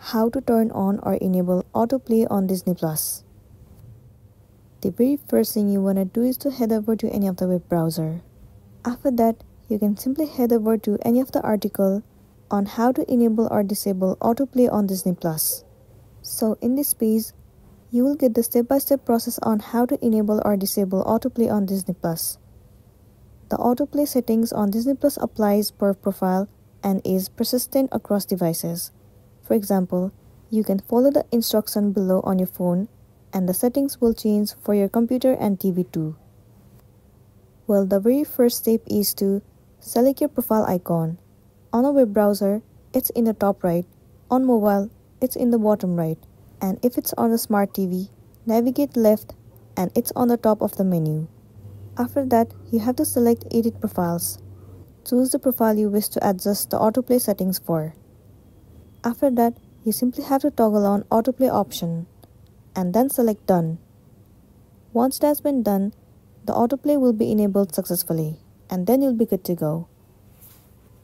How to turn on or enable autoplay on Disney+. The very first thing you want to do is to head over to any of the web browser. After that, you can simply head over to any of the article on how to enable or disable autoplay on Disney+. So in this page, you will get the step-by-step process on how to enable or disable autoplay on Disney+. The autoplay settings on Disney+ applies per profile and is persistent across devices. For example, you can follow the instruction below on your phone and the settings will change for your computer and TV too. Well, the very first step is to select your profile icon. On a web browser, it's in the top right, on mobile, it's in the bottom right, and if it's on a smart TV, navigate left and it's on the top of the menu. After that, you have to select Edit Profiles. Choose the profile you wish to adjust the autoplay settings for. After that, you simply have to toggle on autoplay option and then select Done. Once that's been done, the autoplay will be enabled successfully and then you'll be good to go.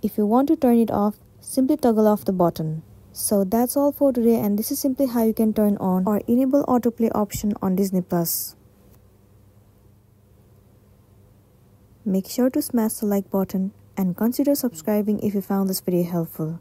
If you want to turn it off, simply toggle off the button. So that's all for today, and this is simply how you can turn on or enable autoplay option on Disney+. Make sure to smash the like button and consider subscribing if you found this video helpful.